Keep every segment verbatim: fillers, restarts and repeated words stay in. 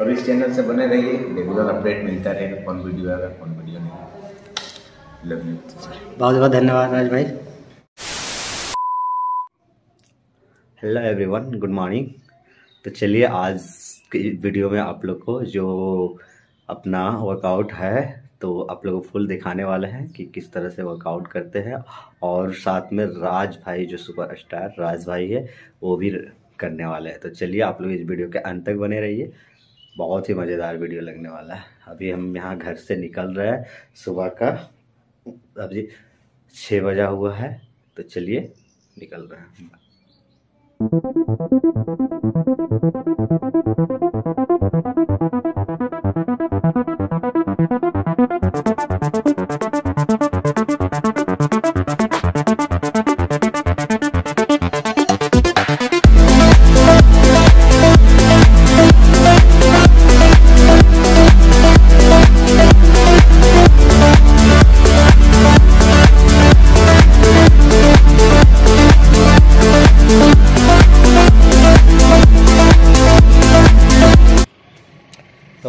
और इस चैनल से बने रहिए, रेगुलर अपडेट मिलता रहेगा, कौन वीडियो आएगा कौन वीडियो नहीं। लव यू, बहुत बहुत धन्यवाद राज भाई। Hello everyone, good morning. तो चलिए आज की वीडियो में आप लोग को जो अपना वर्कआउट है तो आप लोगों को फुल दिखाने वाले हैं कि किस तरह से वर्कआउट करते हैं, और साथ में राज भाई जो सुपरस्टार राज भाई है वो भी करने वाले हैं। तो चलिए आप लोग इस वीडियो के अंत तक बने रहिए, बहुत ही मज़ेदार वीडियो लगने वाला है। अभी हम यहाँ घर से निकल रहे हैं, सुबह का अभी छः बजा हुआ है, तो चलिए निकल रहे हैं।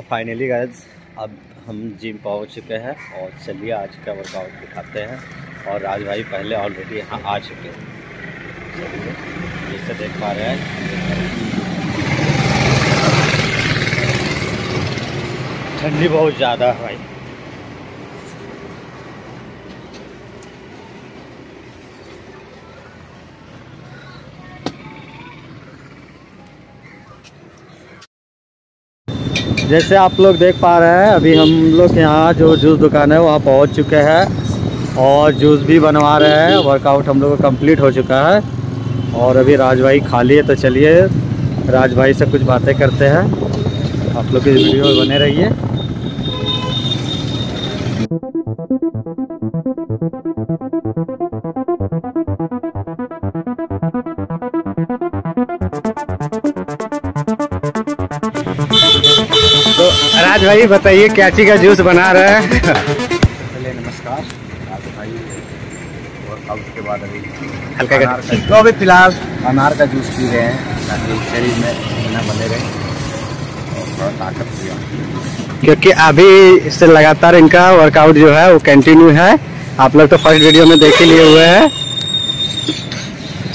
फाइनली गाइस अब हम जिम पहुंच चुके हैं और चलिए आज का वर्कआउट दिखाते हैं। और राज भाई पहले ऑलरेडी यहाँ आ चुके हैं, जिससे देख पा रहे हैं ठंडी बहुत ज़्यादा है भाई। जैसे आप लोग देख पा रहे हैं अभी हम लोग यहाँ जो जूस दुकान है वहाँ पहुँच चुके हैं और जूस भी बनवा रहे हैं। वर्कआउट हम लोग का कम्प्लीट हो चुका है और अभी राज भाई खाली है, तो चलिए राज भाई से कुछ बातें करते हैं। आप लोग इस वीडियो में बने रहिए। राज भाई बताइए कैची का जूस बना रहे हैं। पहले नमस्कार राज भाई, वर्कआउट के बाद अभी हल्का अनार का, तो अभी फिलहाल अनार का जूस पी रहे हैं ताकि शरीर में न बने रहे और थोड़ा ताकत भी, क्योंकि अभी इससे लगातार इनका वर्कआउट जो है वो कंटिन्यू है। आप लोग तो फर्स्ट वीडियो में देख ही लिए हुए हैं।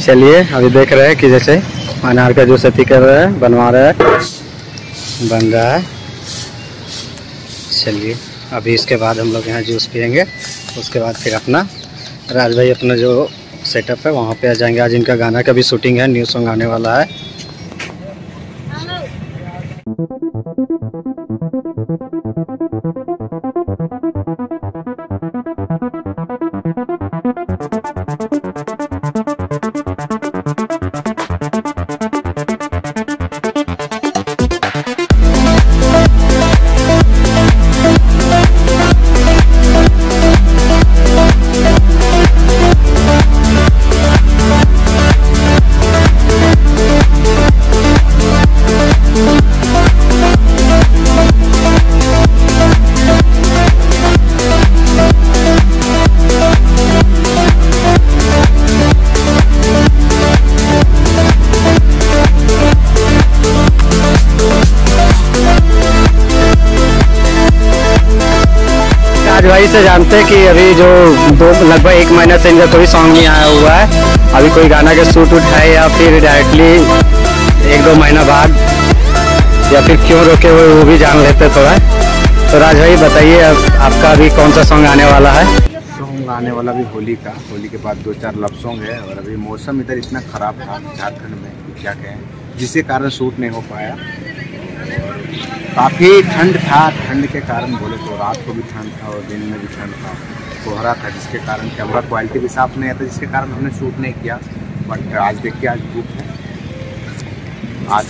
चलिए अभी देख रहे हैं कि जैसे अनार का जूस अति कर रहे हैं, बनवा रहे हैं, बन रहा है। चलिए अभी इसके बाद हम लोग यहाँ जूस पियेंगे, उसके बाद फिर अपना राज भाई अपना जो सेटअप है वहाँ पे आ जाएंगे। आज इनका गाना का भी शूटिंग है, न्यू सॉन्ग आने वाला है। भाई से जानते हैं कि अभी जो दो लगभग एक महीना से इनका कोई सॉन्ग नहीं आया हुआ है, अभी कोई गाना का शूट उट है या फिर डायरेक्टली एक दो महीना बाद, या फिर क्यों रोके हुए वो भी जान लेते थोड़ा। तो राज भाई बताइए अब आपका अभी कौन सा सॉन्ग आने वाला है? सॉन्ग आने वाला भी होली का, होली के बाद दो चार लव सॉन्ग है। और अभी मौसम इधर इतना खराब था झारखंड में, क्या कहें, जिसके कारण शूट नहीं हो पाया। काफ़ी ठंड था, ठंड के कारण बोले तो रात को भी ठंड था और दिन में भी ठंड था, कोहरा था, जिसके कारण कैमरा क्वालिटी भी साफ नहीं आता, जिसके कारण हमने शूट नहीं किया। बट आज देखिए आज धूप है, आज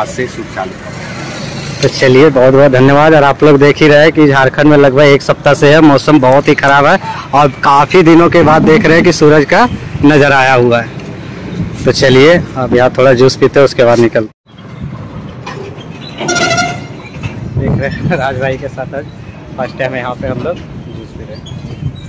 आज से शूट चालू था। तो चलिए बहुत बहुत धन्यवाद। और आप लोग देख ही रहे हैं कि झारखंड में लगभग एक सप्ताह से है मौसम बहुत ही ख़राब है, और काफ़ी दिनों के बाद देख रहे हैं कि सूरज का नज़र आया हुआ है। तो चलिए अब यहाँ थोड़ा जूस पीते हैं, उसके बाद निकल। देख रहे हैं राज भाई के साथ आज फर्स्ट टाइम यहाँ पे हम लोग जूस पी रहे हैं।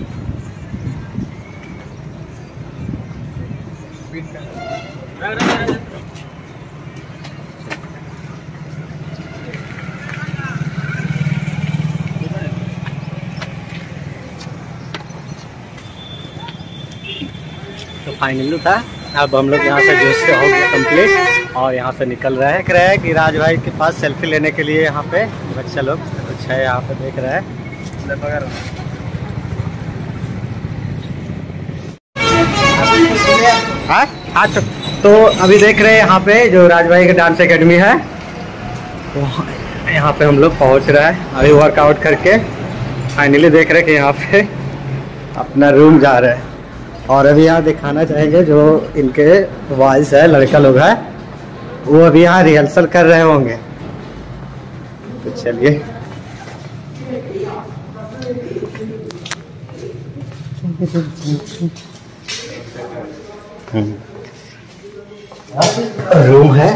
फाइनल था। अब हम लोग यहाँ से जो है हो गया कम्प्लीट और यहाँ से निकल रहे हैं। कह रहे हैं कि राज भाई के पास सेल्फी लेने के लिए यहाँ पे बच्चा लोग कुछ है यहाँ पे देख रहा है। हाँ तो अभी देख रहे हैं यहाँ पे जो राज भाई की डांस एकेडमी है वहाँ यहाँ पे हम लोग पहुँच रहे हैं। अभी वर्कआउट करके फाइनली देख रहे हैं कि यहाँ पे अपना रूम जा रहे हैं। और अभी यहाँ दिखाना चाहेंगे जो इनके बॉयज़ है लड़का लोग है वो अभी यहाँ रिहर्सल कर रहे होंगे। तो चलिए रूम है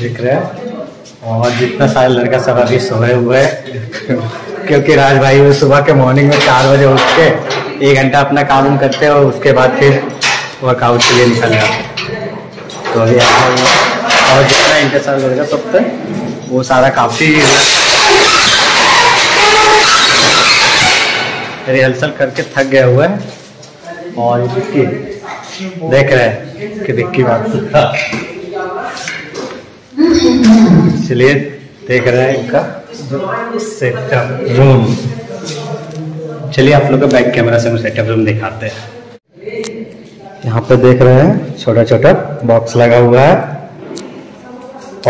दिख रहा है और जितना सारे लड़का सब अभी सोए हुए क्योंकि राज भाई वो सुबह के मॉर्निंग में चार बजे उठ के एक घंटा अपना काम करते हैं और उसके बाद फिर वर्कआउट के लिए निकल जाते। तो अभी और जितना इनके साथ लड़का सब तक वो सारा काफ़ी रिहर्सल करके थक गया हुआ है। और विक्की देख रहे हैं कि विक्की बात इसलिए देख रहे हैं इनका सेटअप रूम। चलिए आप लोग का बैक कैमरा से हम सेटअप रूम दिखाते हैं। यहाँ पे देख रहे हैं छोटा छोटा बॉक्स लगा हुआ है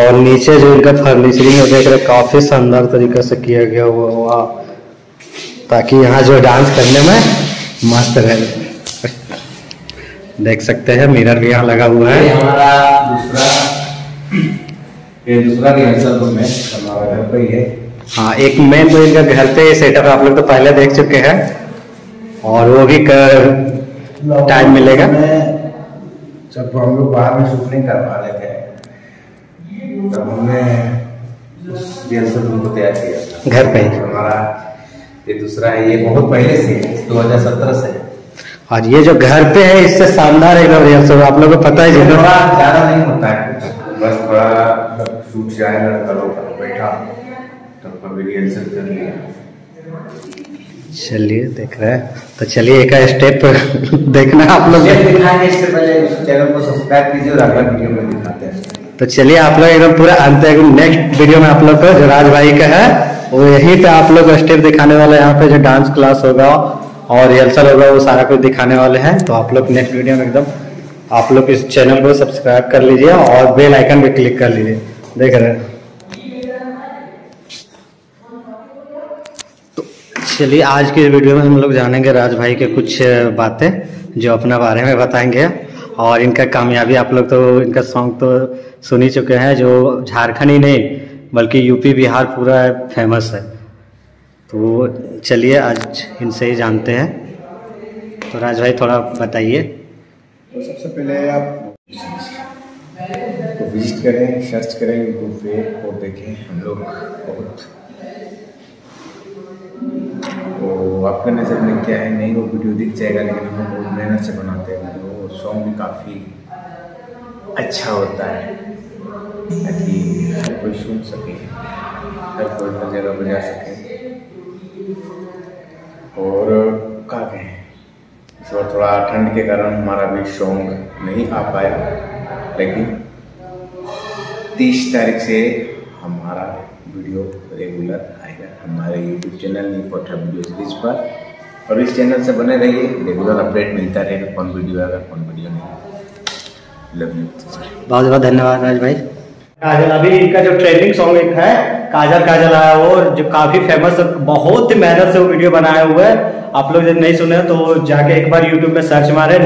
और नीचे जो इनका फर्निचरिंग देख रहे हैं काफी शानदार तरीके से किया गया हुआ हुआ ताकि यहाँ जो डांस करने में मस्त रहे। देख सकते हैं मिरर भी यहाँ लगा हुआ है। ये दूसरा रिहर्सल रूम है हमारा घर पे ही है। हाँ एक मेन तो इनका घर पे सेटअप आप लोग तो पहले देख चुके हैं और वो भी टाइम मिलेगा जब हम लोग बाहर में शूटिंग कर पा रहे थे तब हमने रिहर्सल रूम को तैयार किया घर पे ही हमारा। ये दूसरा है, ये बहुत पहले से दो हज़ार सत्रह से और ये जो घर पे है इससे शानदार है रिहर्सल। आप लोगों को पता ही ज्यादा नहीं होता है बस थोड़ा शूट जाए बैठा तो रिहर्सल कर लिया। चलिए देख रहे हैं तो चलिए एक स्टेप देखना आप लोग दिखाएंगे। इससे पहले चैनल को सब्सक्राइब कीजिए और अगला वीडियो में दिखाते हैं। तो चलिए आप लोग एकदम पूरा अंत एकदम नेक्स्ट वीडियो में आप लोग को जो राज भाई का है वो यहीं पे आप लोग स्टेप दिखाने वाले हैं। यहाँ पे जो डांस क्लास होगा और रिहर्सल होगा वो सारा कुछ दिखाने वाले हैं। तो आप लोग नेक्स्ट वीडियो में एकदम आप लोग इस चैनल को सब्सक्राइब कर लीजिए और बेल आइकन पे क्लिक कर लीजिए। देख रहे हैं तो चलिए आज के वीडियो में हम लोग जानेंगे राज भाई के कुछ बातें जो अपने बारे में बताएंगे और इनका कामयाबी। आप लोग तो इनका सॉन्ग तो सुन ही चुके हैं जो झारखंड ही नहीं बल्कि यूपी बिहार पूरा फेमस है। तो चलिए आज इनसे ही जानते हैं। तो राज भाई थोड़ा बताइए। तो सबसे पहले आप तो विजिट करें सर्च करें यूट्यूब पे और देखें हम लोग बहुत तो आपके नज़र में क्या है नहीं वो वीडियो दिख जाएगा लेकिन हम लोग बहुत मेहनत से बनाते हैं वीडियो और सॉन्ग भी काफ़ी अच्छा होता है ताकि हर कोई सुन सके हर कोई हर जगह बजा सके। और कहा गए इस बार थोड़ा ठंड के कारण हमारा भी सॉन्ग नहीं आ पाया लेकिन तीस तारीख से हमारा वीडियो रेगुलर आएगा हमारे यूट्यूब चैनल नीपोठा वीडियो सीरीज पर। और इस चैनल से बने रहिए रेगुलर अपडेट मिलता रहेगा कौन वीडियो आएगा कौन वीडियो नहीं। लव यू बहुत बहुत धन्यवाद राज भाई। काजल अभी इनका जो ट्रेंडिंग सॉन्ग एक है काजल काजल आया वो जो काफी फेमस बहुत ही मेहनत से वो वीडियो बनाया हुआ है। आप लोग जब नहीं सुने तो जाके एक बार YouTube में सर्च मारे।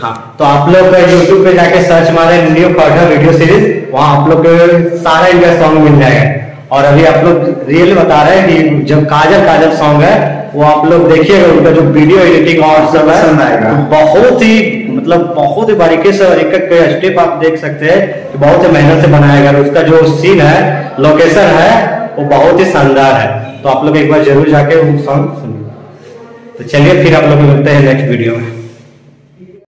हाँ तो आप लोग YouTube पे जाके सर्च मारे न्यू पार्टनर वीडियो सीरीज वहाँ आप लोग को सारा इनका सॉन्ग मिल जाएगा। और अभी आप लोग रियल बता रहे हैं कि जब काजल काजल सॉन्ग है वो आप लोग देखिएगा उनका जो वीडियो एडिटिंग और सब है बहुत ही मतलब बहुत ही बारीकी से और एक एक स्टेप आप देख सकते हैं कि बहुत ही मेहनत से बनाया गया और उसका जो सीन है लोकेशन है वो बहुत ही शानदार है। तो आप लोग एक बार जरूर जाके वो सॉन्ग सुनिए। तो चलिए फिर आप लोग मिलते हैं नेक्स्ट वीडियो में।